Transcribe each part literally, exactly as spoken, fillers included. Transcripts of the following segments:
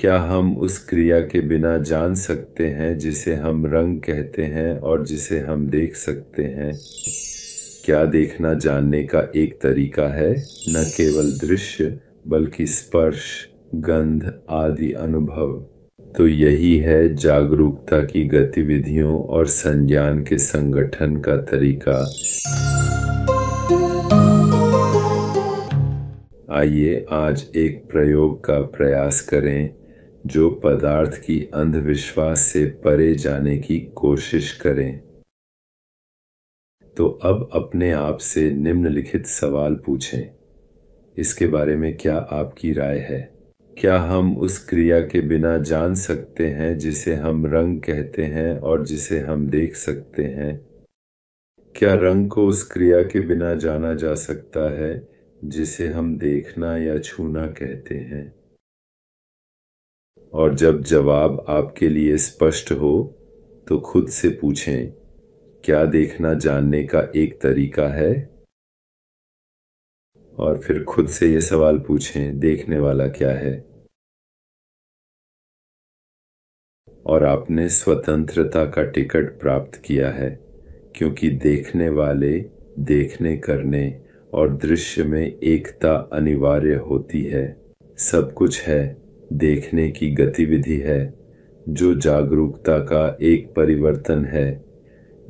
क्या हम उस क्रिया के बिना जान सकते हैं जिसे हम रंग कहते हैं और जिसे हम देख सकते हैं? क्या देखना जानने का एक तरीका है? न केवल दृश्य बल्कि स्पर्श, गंध आदि अनुभव। तो यही है जागरूकता की गतिविधियों और संज्ञान के संगठन का तरीका। आइए आज एक प्रयोग का प्रयास करें जो पदार्थ की अंधविश्वास से परे जाने की कोशिश करें। तो अब अपने आप से निम्नलिखित सवाल पूछें। इसके बारे में क्या आपकी राय है? क्या हम उस क्रिया के बिना जान सकते हैं जिसे हम रंग कहते हैं और जिसे हम देख सकते हैं? क्या रंग को उस क्रिया के बिना जाना जा सकता है जिसे हम देखना या छूना कहते हैं? और जब जवाब आपके लिए स्पष्ट हो तो खुद से पूछें, क्या देखना जानने का एक तरीका है? और फिर खुद से ये सवाल पूछें, देखने वाला क्या है? और आपने स्वतंत्रता का टिकट प्राप्त किया है, क्योंकि देखने वाले, देखने करने और दृश्य में एकता अनिवार्य होती है। सब कुछ है, देखने की गतिविधि है, जो जागरूकता का एक परिवर्तन है,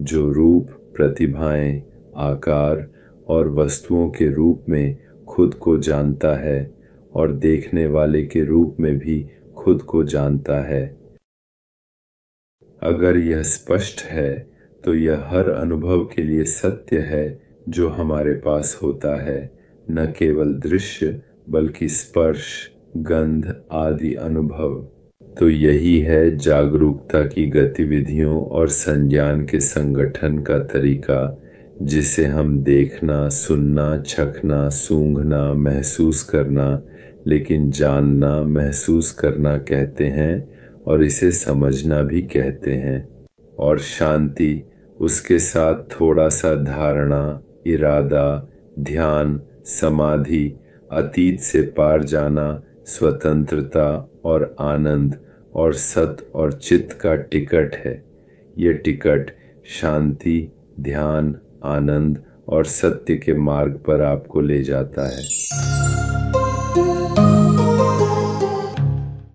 जो रूप, प्रतिभाएं, आकार और वस्तुओं के रूप में खुद को जानता है और देखने वाले के रूप में भी खुद को जानता है। अगर यह स्पष्ट है तो यह हर अनुभव के लिए सत्य है जो हमारे पास होता है, न केवल दृश्य बल्कि स्पर्श, गंध आदि अनुभव। तो यही है जागरूकता की गतिविधियों और संज्ञान के संगठन का तरीका, जिसे हम देखना, सुनना, छकना, सूंघना, महसूस करना, लेकिन जानना, महसूस करना कहते हैं और इसे समझना भी कहते हैं। और शांति, उसके साथ थोड़ा सा धारणा, इरादा, ध्यान, समाधि, अतीत से पार जाना, स्वतंत्रता और आनंद और सत और चित्त का टिकट है। ये टिकट शांति, ध्यान, आनंद और सत्य के मार्ग पर आपको ले जाता है।